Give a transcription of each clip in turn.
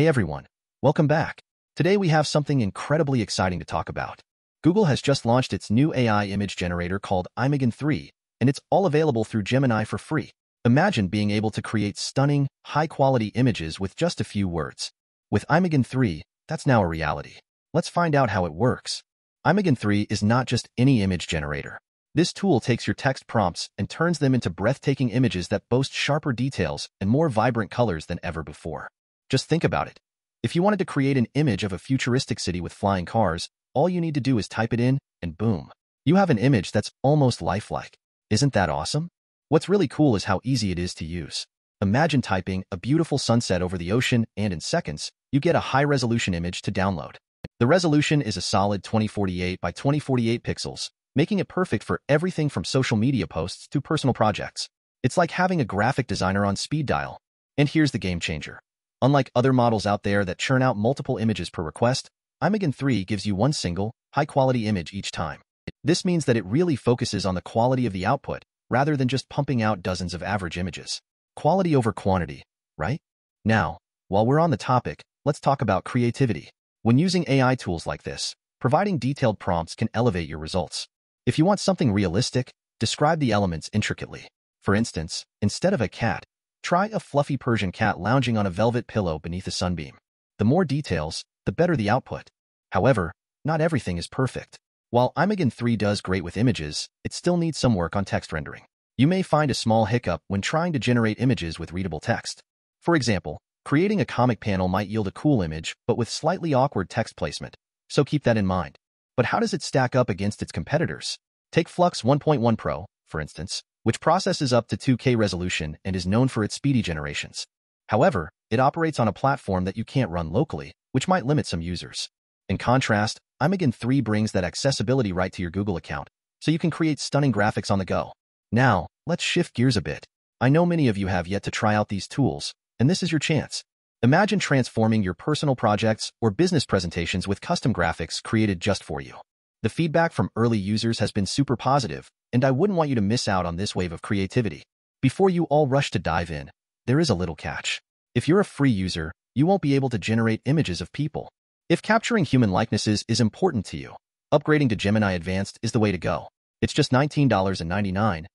Hey everyone, welcome back. Today we have something incredibly exciting to talk about. Google has just launched its new AI image generator called Imagen 3, and it's all available through Gemini for free. Imagine being able to create stunning, high-quality images with just a few words. With Imagen 3, that's now a reality. Let's find out how it works. Imagen 3 is not just any image generator. This tool takes your text prompts and turns them into breathtaking images that boast sharper details and more vibrant colors than ever before. Just think about it. If you wanted to create an image of a futuristic city with flying cars, all you need to do is type it in, and boom. You have an image that's almost lifelike. Isn't that awesome? What's really cool is how easy it is to use. Imagine typing a beautiful sunset over the ocean, and in seconds, you get a high-resolution image to download. The resolution is a solid 2048 by 2048 pixels, making it perfect for everything from social media posts to personal projects. It's like having a graphic designer on speed dial. And here's the game changer. Unlike other models out there that churn out multiple images per request, Imagen 3 gives you one single, high-quality image each time. This means that it really focuses on the quality of the output, rather than just pumping out dozens of average images. Quality over quantity, right? Now, while we're on the topic, let's talk about creativity. When using AI tools like this, providing detailed prompts can elevate your results. If you want something realistic, describe the elements intricately. For instance, instead of a cat, try a fluffy Persian cat lounging on a velvet pillow beneath a sunbeam. The more details, the better the output. However, not everything is perfect. While Imagen 3 does great with images, it still needs some work on text rendering. You may find a small hiccup when trying to generate images with readable text. For example, creating a comic panel might yield a cool image, but with slightly awkward text placement, so keep that in mind. But how does it stack up against its competitors? Take Flux 1.1 Pro, for instance, which processes up to 2K resolution and is known for its speedy generations. However, it operates on a platform that you can't run locally, which might limit some users. In contrast, Imagen 3 brings that accessibility right to your Google account, so you can create stunning graphics on the go. Now, let's shift gears a bit. I know many of you have yet to try out these tools, and this is your chance. Imagine transforming your personal projects or business presentations with custom graphics created just for you. The feedback from early users has been super positive, and I wouldn't want you to miss out on this wave of creativity. Before you all rush to dive in, there is a little catch. If you're a free user, you won't be able to generate images of people. If capturing human likenesses is important to you, upgrading to Gemini Advanced is the way to go. It's just $19.99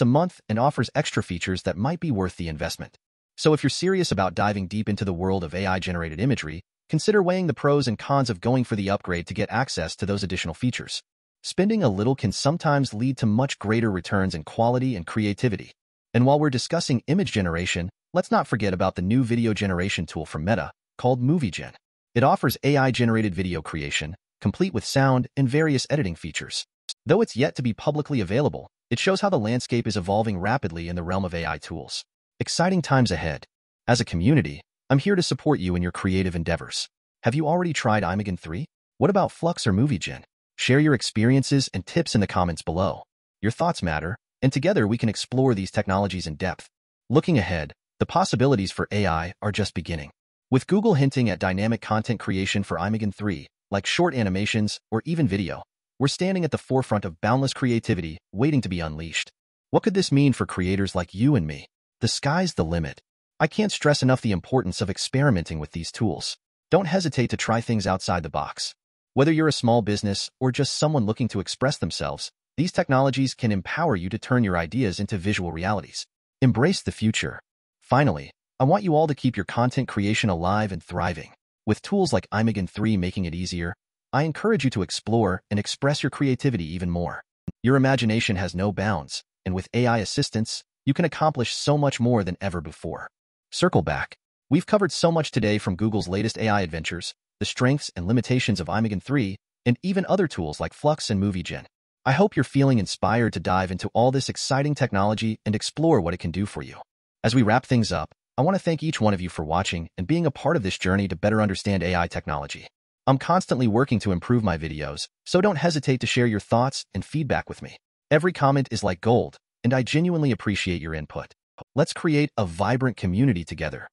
a month and offers extra features that might be worth the investment. So if you're serious about diving deep into the world of AI-generated imagery, consider weighing the pros and cons of going for the upgrade to get access to those additional features. Spending a little can sometimes lead to much greater returns in quality and creativity. And while we're discussing image generation, let's not forget about the new video generation tool from Meta, called Movie Gen. It offers AI-generated video creation, complete with sound and various editing features. Though it's yet to be publicly available, it shows how the landscape is evolving rapidly in the realm of AI tools. Exciting times ahead. As a community, I'm here to support you in your creative endeavors. Have you already tried Imagen 3? What about Flux or Movie Gen? Share your experiences and tips in the comments below. Your thoughts matter, and together we can explore these technologies in depth. Looking ahead, the possibilities for AI are just beginning. With Google hinting at dynamic content creation for Imagen 3, like short animations or even video, we're standing at the forefront of boundless creativity waiting to be unleashed. What could this mean for creators like you and me? The sky's the limit. I can't stress enough the importance of experimenting with these tools. Don't hesitate to try things outside the box. Whether you're a small business or just someone looking to express themselves, these technologies can empower you to turn your ideas into visual realities. Embrace the future. Finally, I want you all to keep your content creation alive and thriving. With tools like Imagen 3 making it easier, I encourage you to explore and express your creativity even more. Your imagination has no bounds, and with AI assistance, you can accomplish so much more than ever before. Circle back. We've covered so much today, from Google's latest AI adventures, the strengths and limitations of Imagen 3, and even other tools like Flux and Movie Gen. I hope you're feeling inspired to dive into all this exciting technology and explore what it can do for you. As we wrap things up, I want to thank each one of you for watching and being a part of this journey to better understand AI technology. I'm constantly working to improve my videos, so don't hesitate to share your thoughts and feedback with me. Every comment is like gold, and I genuinely appreciate your input. Let's create a vibrant community together.